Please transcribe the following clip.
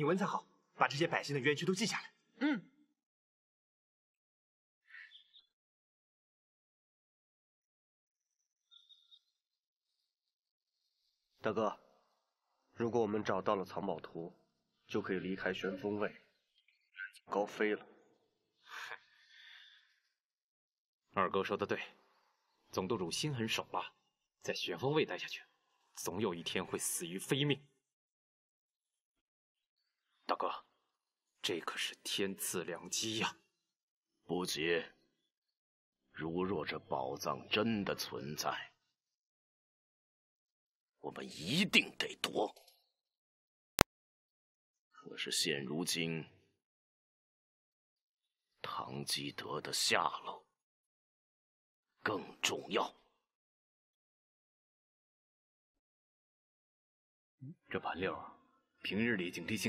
你文采好，把这些百姓的冤屈都记下来。嗯。大哥，如果我们找到了藏宝图，就可以离开玄风卫，高飞了。二哥说的对，总督主心狠手辣，在玄风卫待下去，总有一天会死于非命。 大哥，这可是天赐良机呀！不急，如若这宝藏真的存在，我们一定得夺。可是现如今，唐基德的下落更重要。这盘六，平日里警惕性。